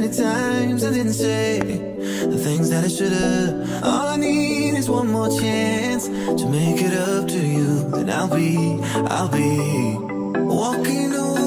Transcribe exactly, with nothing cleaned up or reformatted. many times I didn't say the things that I should've. All I need is one more chance to make it up to you. Then I'll be, I'll be walking away.